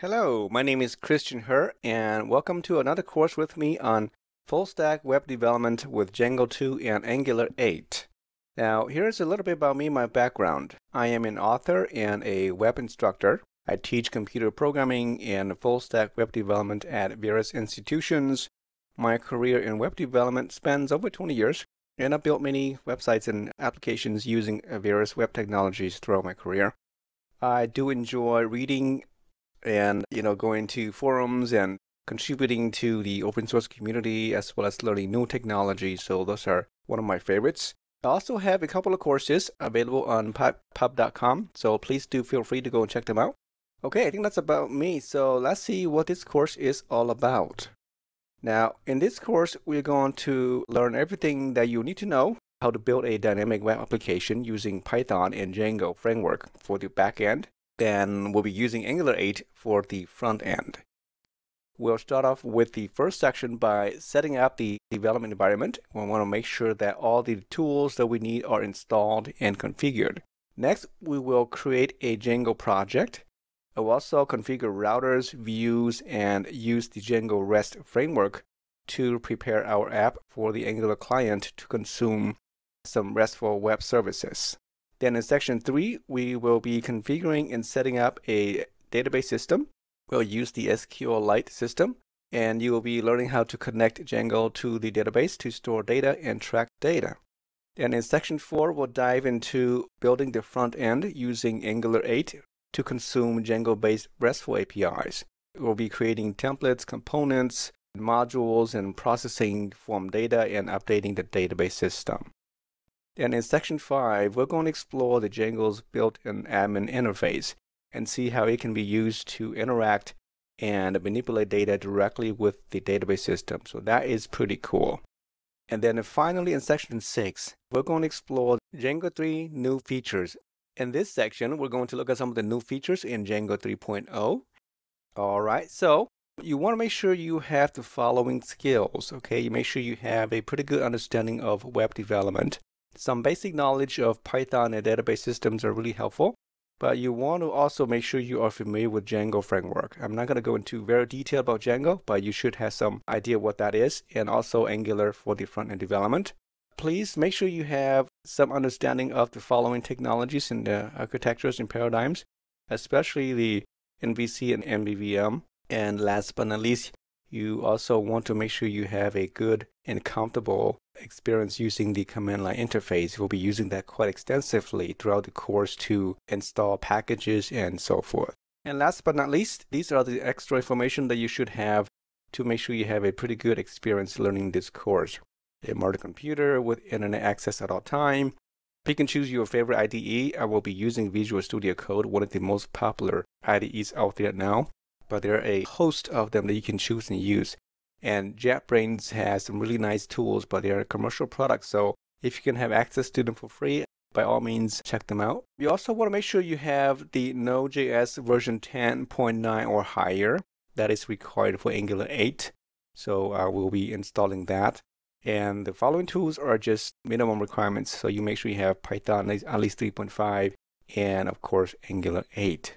Hello, my name is Christian Herr, and welcome to another course with me on full-stack web development with Django 2 and Angular 8. Now, here's a little bit about me, my background. I am an author and a web instructor. I teach computer programming and full-stack web development at various institutions. My career in web development spans over 20 years, and I've built many websites and applications using various web technologies throughout my career. I do enjoy reading and going to forums and contributing to the open source community, as well as learning new technology. So those are one of my favorites. I also have a couple of courses available on packtpub.com, so please do feel free to go and check them out. Okay, I think that's about me. So let's see what this course is all about. Now, in this course, we're going to learn everything that you need to know, how to build a dynamic web application using Python and Django framework for the back end. Then we'll be using Angular 8 for the front end. We'll start off with the first section by setting up the development environment. We want to make sure that all the tools that we need are installed and configured. Next, we will create a Django project. We'll also configure routers, views, and use the Django REST framework to prepare our app for the Angular client to consume some RESTful web services. Then in section 3, we will be configuring and setting up a database system. We'll use the SQLite system, and you will be learning how to connect Django to the database to store data and track data. Then in section 4, we'll dive into building the front end using Angular 8 to consume Django-based RESTful APIs. We'll be creating templates, components, modules, and processing form data and updating the database system. And in section 5, we're going to explore the Django's built-in admin interface and see how it can be used to interact and manipulate data directly with the database system. So that is pretty cool. And then finally in section 6, we're going to explore Django 3 new features. In this section, we're going to look at some of the new features in Django 3.0. All right, so you want to make sure you have the following skills, okay? You make sure you have a pretty good understanding of web development. Some basic knowledge of Python and database systems are really helpful, but you want to also make sure you are familiar with Django framework. I'm not going to go into very detail about Django, but you should have some idea what that is, and also Angular for the front-end development. Please make sure you have some understanding of the following technologies and the architectures and paradigms, especially the MVC and MVVM. And last but not least, you also want to make sure you have a good and comfortable experience using the command line interface. We'll be using that quite extensively throughout the course to install packages and so forth. And last but not least, these are the extra information that you should have to make sure you have a pretty good experience learning this course. A modern computer with internet access at all time. You can choose your favorite IDE. I will be using Visual Studio Code, one of the most popular IDEs out there now. But there are a host of them that you can choose and use. And JetBrains has some really nice tools, but they are commercial products. So if you can have access to them for free, by all means, check them out. You also want to make sure you have the Node.js version 10.9 or higher. That is required for Angular 8. So we'll be installing that. And the following tools are just minimum requirements. So you make sure you have Python at least 3.5 and, of course, Angular 8.